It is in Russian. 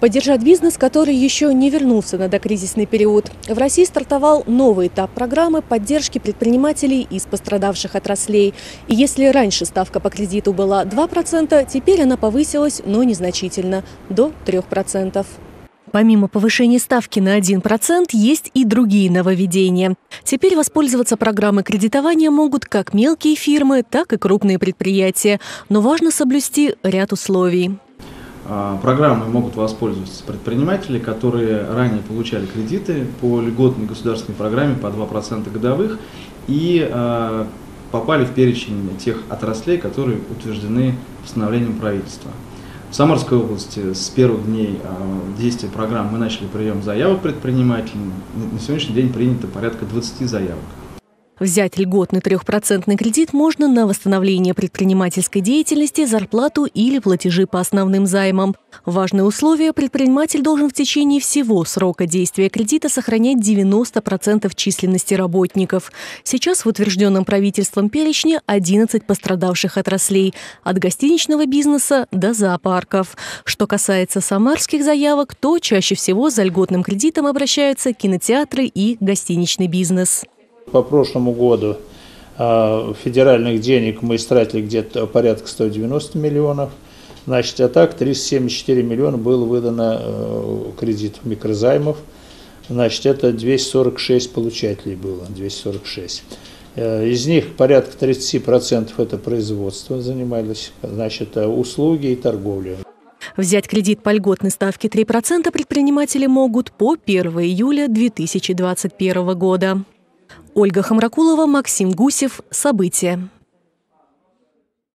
Поддержать бизнес, который еще не вернулся на докризисный период. В России стартовал новый этап программы поддержки предпринимателей из пострадавших отраслей. И если раньше ставка по кредиту была 2%, теперь она повысилась, но незначительно, до 3%. Помимо повышения ставки на 1%, есть и другие нововведения. Теперь воспользоваться программой кредитования могут как мелкие фирмы, так и крупные предприятия. Но важно соблюсти ряд условий. Программой могут воспользоваться предприниматели, которые ранее получали кредиты по льготной государственной программе по 2% годовых и попали в перечень тех отраслей, которые утверждены постановлением правительства. В Самарской области с первых дней действия программ мы начали прием заявок предпринимателей. На сегодняшний день принято порядка 20 заявок. Взять льготный 3% кредит можно на восстановление предпринимательской деятельности, зарплату или платежи по основным займам. Важное условие – предприниматель должен в течение всего срока действия кредита сохранять 90% численности работников. Сейчас в утвержденном правительством перечне 11 пострадавших отраслей – от гостиничного бизнеса до зоопарков. Что касается самарских заявок, то чаще всего за льготным кредитом обращаются кинотеатры и гостиничный бизнес. По прошлому году федеральных денег мы истратили где-то порядка 190 миллионов. Значит, а так 374 миллиона было выдано кредитов микрозаймов. Значит, это 246 получателей было, 246. Из них порядка 30% это производство занимались, значит, услуги и торговля. Взять кредит по льготной ставке 3% предприниматели могут по 1 июля 2021 года. Ольга Хамракулова, Максим Гусев. События.